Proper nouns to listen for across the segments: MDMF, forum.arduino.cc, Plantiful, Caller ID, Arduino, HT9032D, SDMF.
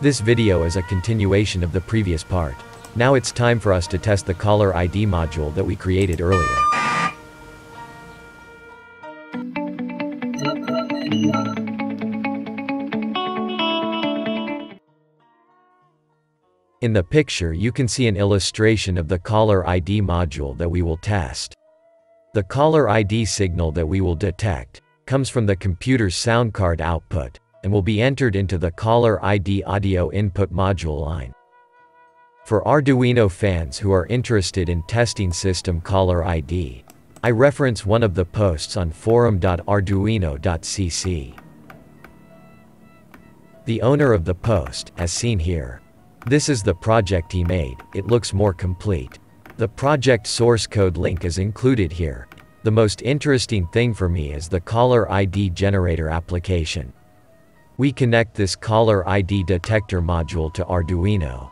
This video is a continuation of the previous part. Now it's time for us to test the caller ID module that we created earlier. In the picture you can see an illustration of the caller ID module that we will test. The caller ID signal that we will detect comes from the computer's sound card output and will be entered into the caller ID audio input module line. For Arduino fans who are interested in testing system caller ID, I reference one of the posts on forum.arduino.cc. The owner of the post, as seen here. This is the project he made. It looks more complete. The project source code link is included here. The most interesting thing for me is the caller ID generator application. We connect this caller ID detector module to Arduino.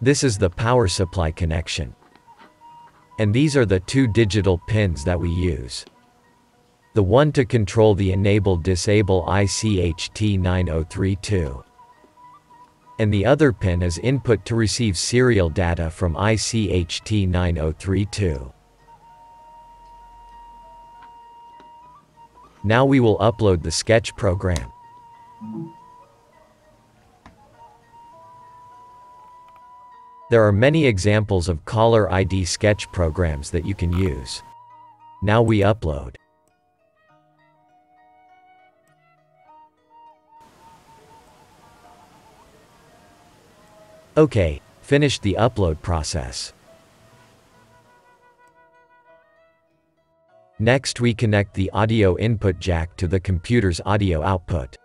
This is the power supply connection. And these are the two digital pins that we use. The one to control the enable-disable IC HT9032. And the other pin is input to receive serial data from IC HT9032. Now we will upload the sketch program. There are many examples of caller ID sketch programs that you can use. Now we upload. OK, finish the upload process. Next we connect the audio input jack to the computer's audio output.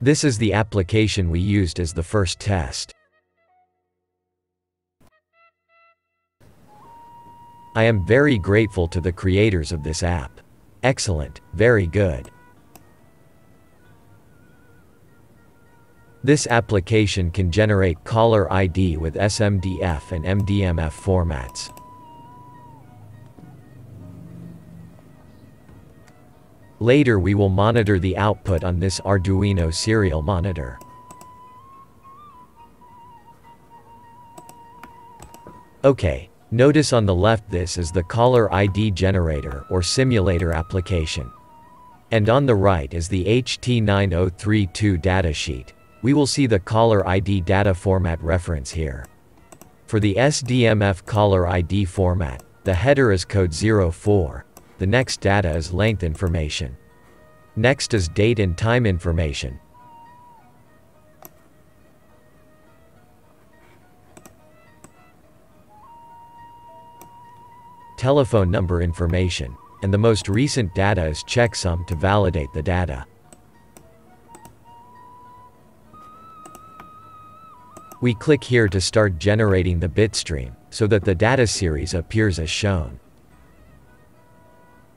This is the application we used as the first test. I am very grateful to the creators of this app. Excellent, very good. This application can generate caller ID with SDMF and MDMF formats. Later we will monitor the output on this Arduino serial monitor. OK, notice on the left this is the caller ID generator or simulator application. And on the right is the HT9032 datasheet. We will see the caller ID data format reference here. For the SDMF caller ID format, the header is code 04, the next data is length information. Next is date and time information. Telephone number information, and the most recent data is checksum to validate the data. We click here to start generating the bitstream, so that the data series appears as shown.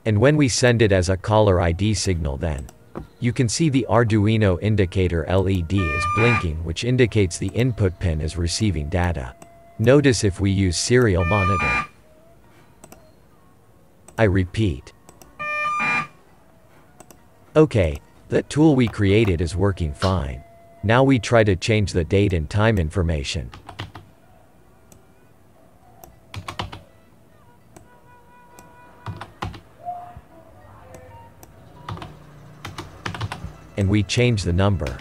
And when we send it as a caller ID signal then, you can see the Arduino indicator LED is blinking, which indicates the input pin is receiving data. Notice if we use serial monitor. I repeat. OK, the tool we created is working fine. Now we try to change the date and time information. And we change the number.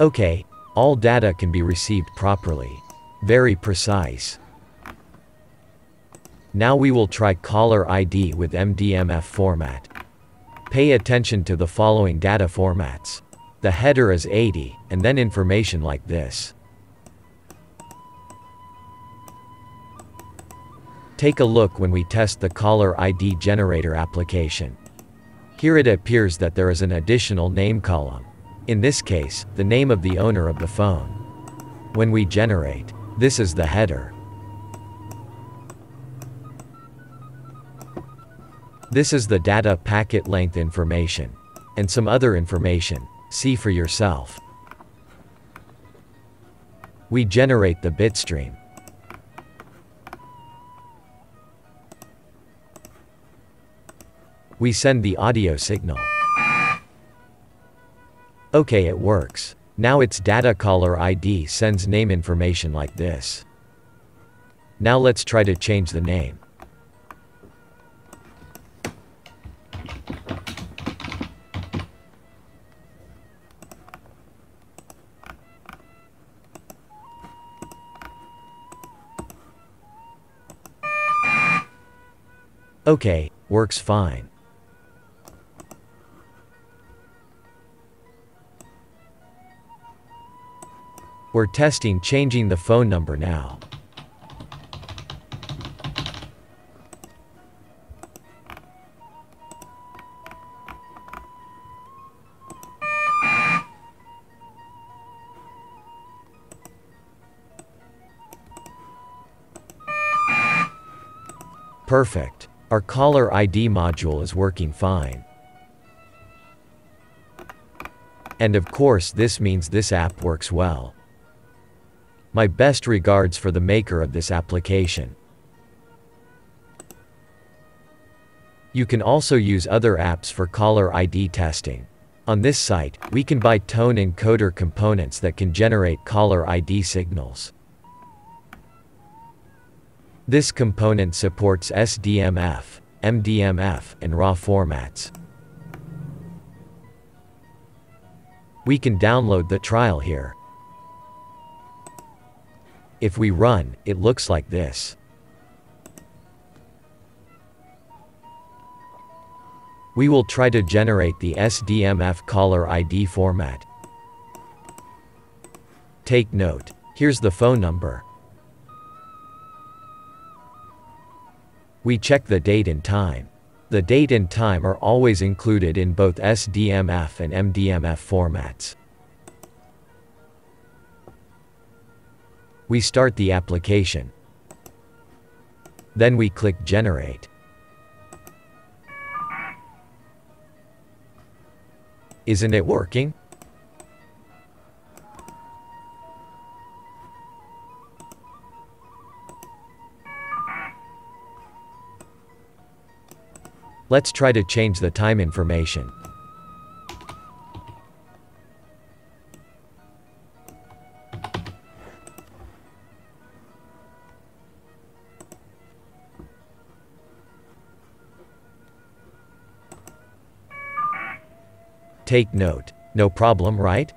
OK, all data can be received properly. Very precise. Now we will try caller ID with MDMF format. Pay attention to the following data formats. The header is 80, and then information like this. Take a look when we test the caller ID generator application. Here it appears that there is an additional name column. in this case, the name of the owner of the phone. When we generate, this is the header. This is the data packet length information, and some other information, see for yourself. We generate the bitstream. We send the audio signal. Okay, it works. Now its data caller ID sends name information like this. Now let's try to change the name. Okay, works fine. We're testing changing the phone number now. Perfect. Our caller ID module is working fine. And of course, this means this app works well. My best regards for the maker of this application. You can also use other apps for caller ID testing. On this site, we can buy tone encoder components that can generate caller ID signals. This component supports SDMF, MDMF, and RAW formats. We can download the trial here. If we run, it looks like this. We will try to generate the SDMF caller ID format. Take note, here's the phone number. We check the date and time. The date and time are always included in both SDMF and MDMF formats. We start the application. Then we click Generate. Isn't it working? Let's try to change the time information. Take note, no problem, right?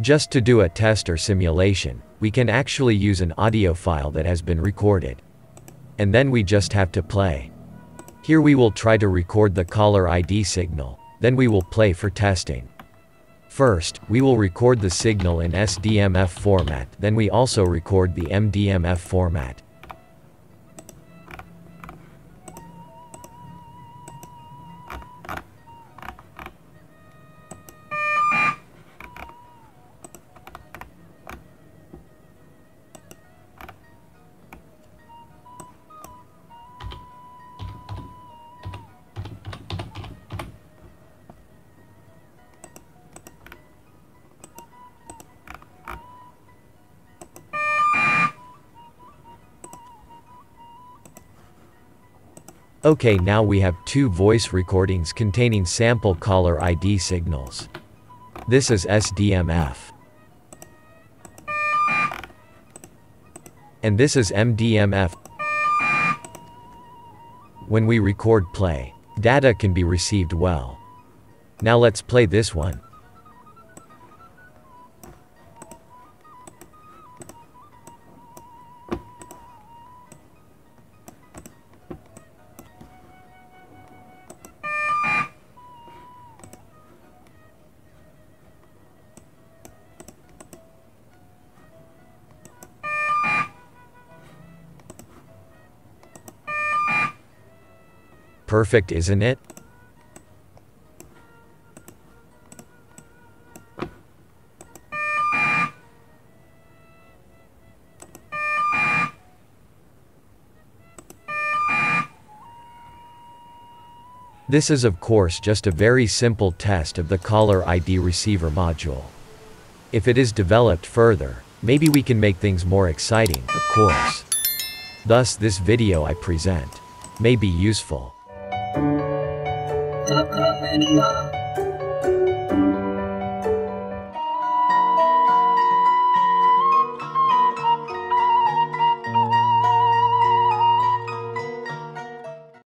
Just to do a test or simulation, we can actually use an audio file that has been recorded. And then we just have to play. Here we will try to record the caller ID signal, then we will play for testing. First, we will record the signal in SDMF format, then we also record the MDMF format. Okay, now we have two voice recordings containing sample caller ID signals. This is SDMF. And this is MDMF. When we record play, data can be received well. Now let's play this one. perfect, isn't it? This is of course just a very simple test of the caller ID receiver module. If it is developed further, maybe we can make things more exciting, of course. Thus this video I present may be useful.